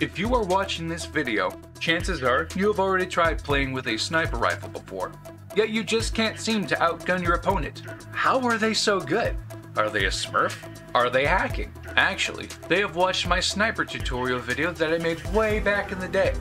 If you are watching this video, chances are you have already tried playing with a sniper rifle before, yet you just can't seem to outgun your opponent. How are they so good? Are they a smurf? Are they hacking? Actually, they have watched my sniper tutorial video that I made way back in the day.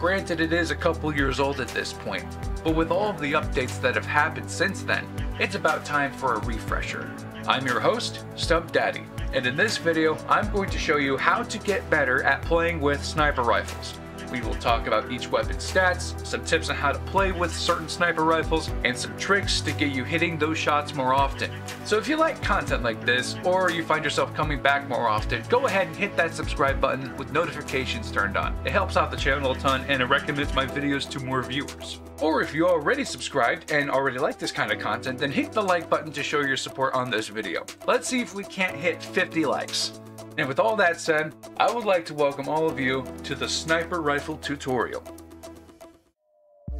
Granted, it is a couple years old at this point, but with all of the updates that have happened since then, it's about time for a refresher. I'm your host, Stump Daddy, and in this video, I'm going to show you how to get better at playing with sniper rifles. We will talk about each weapon's stats, some tips on how to play with certain sniper rifles, and some tricks to get you hitting those shots more often. So if you like content like this, or you find yourself coming back more often, go ahead and hit that subscribe button with notifications turned on. It helps out the channel a ton and it recommends my videos to more viewers. Or if you already subscribed and already like this kind of content, then hit the like button to show your support on this video. Let's see if we can't hit 50 likes. And with all that said, I would like to welcome all of you to the sniper rifle tutorial.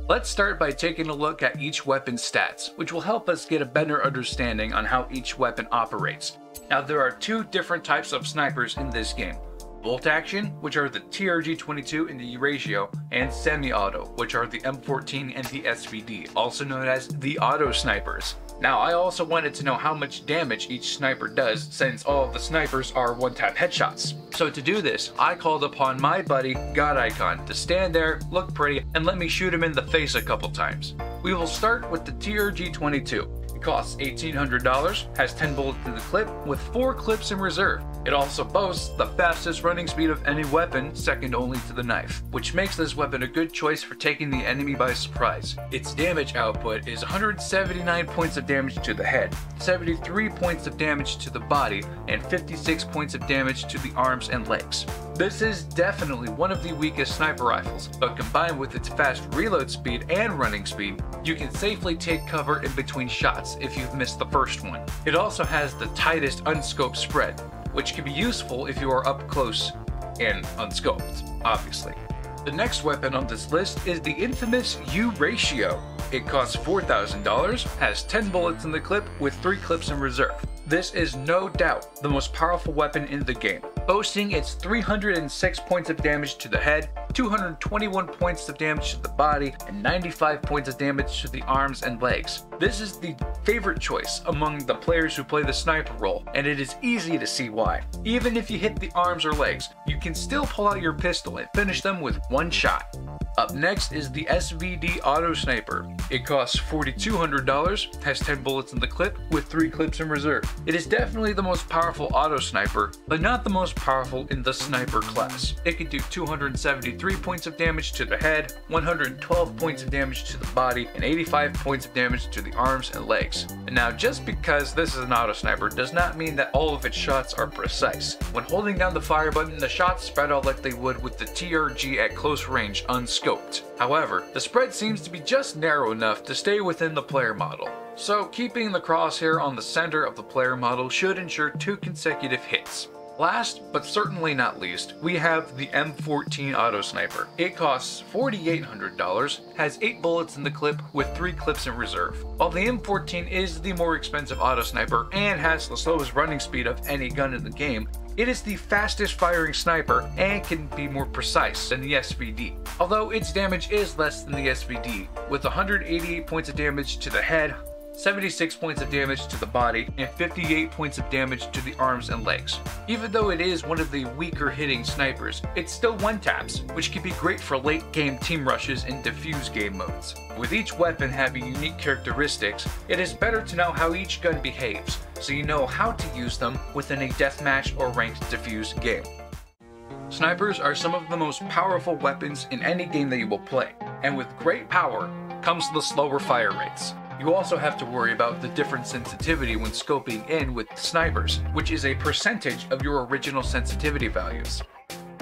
Let's start by taking a look at each weapon's stats, which will help us get a better understanding on how each weapon operates. Now, there are two different types of snipers in this game: bolt action, which are the TRG-22 and the U-Ratio, and semi-auto, which are the M14 and the SVD, also known as the auto snipers. Now, I also wanted to know how much damage each sniper does, since all the snipers are one-time headshots. So to do this, I called upon my buddy, God Icon, to stand there, look pretty, and let me shoot him in the face a couple times. We will start with the TRG-22. It costs $1,800, has 10 bullets in the clip, with 4 clips in reserve. It also boasts the fastest running speed of any weapon, second only to the knife, which makes this weapon a good choice for taking the enemy by surprise. Its damage output is 179 points of damage to the head, 73 points of damage to the body, and 56 points of damage to the arms and legs. This is definitely one of the weakest sniper rifles, but combined with its fast reload speed and running speed, you can safely take cover in between shots if you've missed the first one. It also has the tightest unscoped spread, which can be useful if you are up close and unscoped, obviously. The next weapon on this list is the infamous U-Ratio. It costs $4,000, has 10 bullets in the clip with 3 clips in reserve. This is no doubt the most powerful weapon in the game, boasting its 306 points of damage to the head, 221 points of damage to the body, and 95 points of damage to the arms and legs. This is the favorite choice among the players who play the sniper role, and it is easy to see why. Even if you hit the arms or legs, you can still pull out your pistol and finish them with one shot. Up next is the SVD Auto Sniper. It costs $4,200, has 10 bullets in the clip, with 3 clips in reserve. It is definitely the most powerful auto sniper, but not the most powerful in the sniper class. It can do 273 points of damage to the head, 112 points of damage to the body, and 85 points of damage to the arms and legs. And now, just because this is an auto sniper does not mean that all of its shots are precise. When holding down the fire button, the shots spread out like they would with the TRG at close range unscoped. However, the spread seems to be just narrow enough to stay within the player model, so keeping the crosshair on the center of the player model should ensure 2 consecutive hits. Last, but certainly not least, we have the M14 Auto Sniper. It costs $4,800, has 8 bullets in the clip with 3 clips in reserve. While the M14 is the more expensive auto sniper and has the slowest running speed of any gun in the game, it is the fastest firing sniper and can be more precise than the SVD. Although its damage is less than the SVD, with 188 points of damage to the head, 76 points of damage to the body, and 58 points of damage to the arms and legs. Even though it is one of the weaker hitting snipers, it's still one-taps, which can be great for late-game team rushes and diffuse game modes. With each weapon having unique characteristics, it is better to know how each gun behaves, so you know how to use them within a deathmatch or ranked diffuse game. Snipers are some of the most powerful weapons in any game that you will play, and with great power comes the slower fire rates. You also have to worry about the different sensitivity when scoping in with snipers, which is a percentage of your original sensitivity values.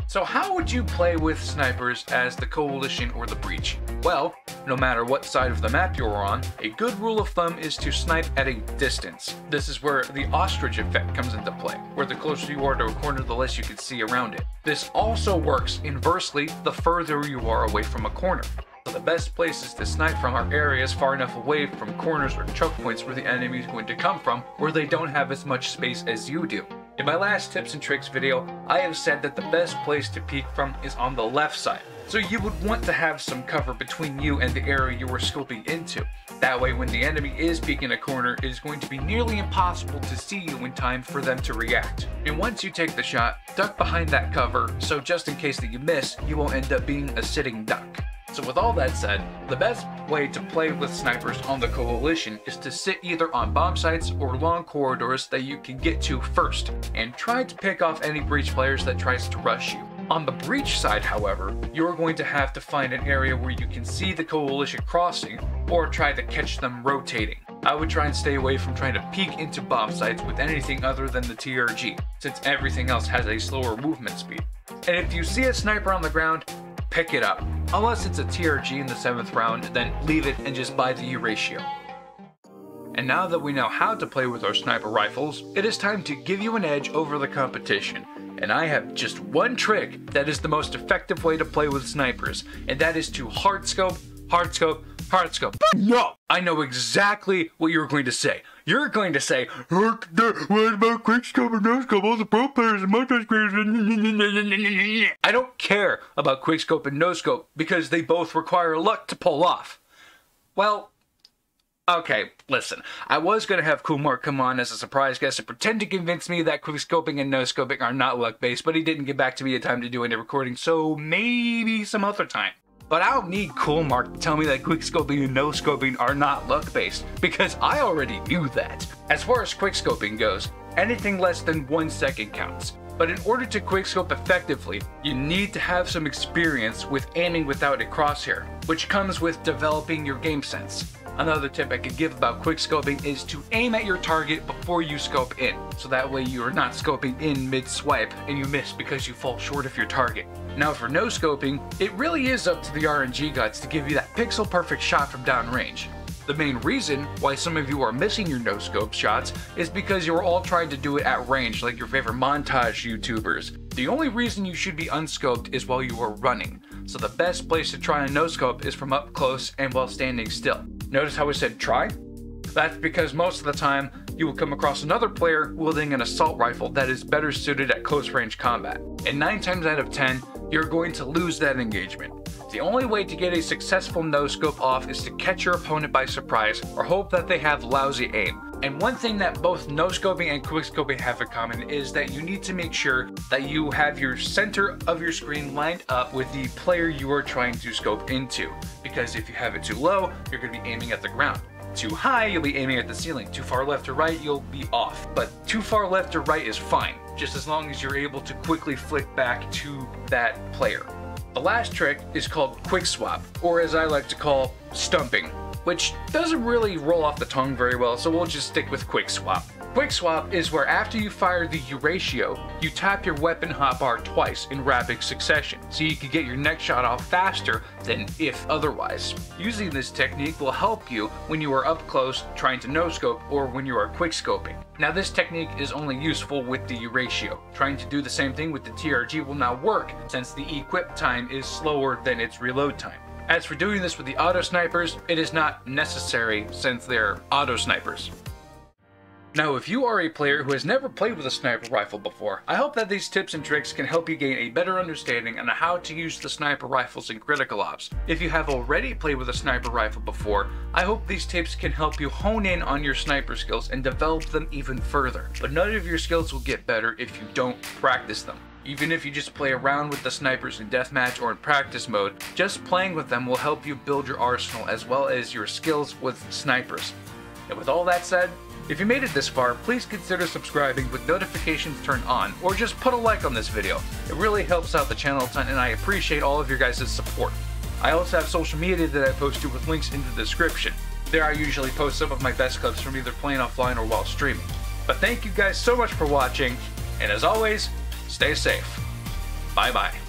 So how would you play with snipers as the Coalition or the Breach? Well, no matter what side of the map you're on, a good rule of thumb is to snipe at a distance. This is where the ostrich effect comes into play, where the closer you are to a corner, the less you can see around it. This also works inversely the further you are away from a corner. So the best places to snipe from are areas far enough away from corners or choke points where the enemy is going to come from, where they don't have as much space as you do. In my last tips and tricks video, I have said that the best place to peek from is on the left side. So you would want to have some cover between you and the area you are scoping into. That way when the enemy is peeking a corner, it is going to be nearly impossible to see you in time for them to react. And once you take the shot, duck behind that cover, so just in case that you miss, you will end up being a sitting duck. So with all that said, the best way to play with snipers on the Coalition is to sit either on bomb sites or long corridors that you can get to first, and try to pick off any breach players that tries to rush you. On the breach side, however, you're going to have to find an area where you can see the Coalition crossing, or try to catch them rotating. I would try and stay away from trying to peek into bomb sites with anything other than the TRG, since everything else has a slower movement speed. And if you see a sniper on the ground, pick it up. Unless it's a TRG in the 7th round, then leave it and just buy the U-Ratio. And now that we know how to play with our sniper rifles, it is time to give you an edge over the competition. And I have just one trick that is the most effective way to play with snipers, and that is to hard scope, hard scope, hard scope. No! I know exactly what you're going to say. You're going to say, what about quick scope and no scope? All the pro players and multi screens. I don't care about quick scope and no scope because they both require luck to pull off. Well, okay, listen. I was going to have Kumar come on as a surprise guest and pretend to convince me that quick scoping and no scoping are not luck based, but he didn't get back to me in time to do any recording, so maybe some other time. But I don't need Coolmark to tell me that quickscoping and no-scoping are not luck-based, because I already knew that. As far as quickscoping goes, anything less than 1 second counts. But in order to quickscope effectively, you need to have some experience with aiming without a crosshair, which comes with developing your game sense. Another tip I could give about quickscoping is to aim at your target before you scope in, so that way you are not scoping in mid-swipe and you miss because you fall short of your target. Now for no scoping, it really is up to the RNG gods to give you that pixel perfect shot from downrange. The main reason why some of you are missing your no scope shots is because you're all trying to do it at range like your favorite montage YouTubers. The only reason you should be unscoped is while you are running, so the best place to try a no scope is from up close and while standing still. Notice how I said try? That's because most of the time you will come across another player wielding an assault rifle that is better suited at close range combat, and 9 times out of 10 you're going to lose that engagement. The only way to get a successful no-scope off is to catch your opponent by surprise or hope that they have lousy aim. And one thing that both no-scoping and quick-scoping have in common is that you need to make sure that you have your center of your screen lined up with the player you are trying to scope into, because if you have it too low, you're going to be aiming at the ground. Too high, you'll be aiming at the ceiling. Too far left or right, you'll be off. But too far left or right is fine, just as long as you're able to quickly flick back to that player. The last trick is called quick swap, or as I like to call, stumping, which doesn't really roll off the tongue very well, so we'll just stick with quick swap. Quick swap is where after you fire the U-Ratio, you tap your weapon hotbar twice in rapid succession, so you can get your next shot off faster than if otherwise. Using this technique will help you when you are up close trying to no-scope or when you are quick-scoping. Now this technique is only useful with the U-Ratio. Trying to do the same thing with the TRG will not work since the equip time is slower than its reload time. As for doing this with the auto snipers, it is not necessary since they're auto snipers. Now if you are a player who has never played with a sniper rifle before, I hope that these tips and tricks can help you gain a better understanding on how to use the sniper rifles in Critical Ops. If you have already played with a sniper rifle before, I hope these tips can help you hone in on your sniper skills and develop them even further. But none of your skills will get better if you don't practice them. Even if you just play around with the snipers in deathmatch or in practice mode, just playing with them will help you build your arsenal as well as your skills with snipers. And with all that said, if you made it this far, please consider subscribing with notifications turned on, or just put a like on this video. It really helps out the channel a ton and I appreciate all of your guys' support. I also have social media that I post to with links in the description. There I usually post some of my best clips from either playing offline or while streaming. But thank you guys so much for watching, and as always, stay safe. Bye bye.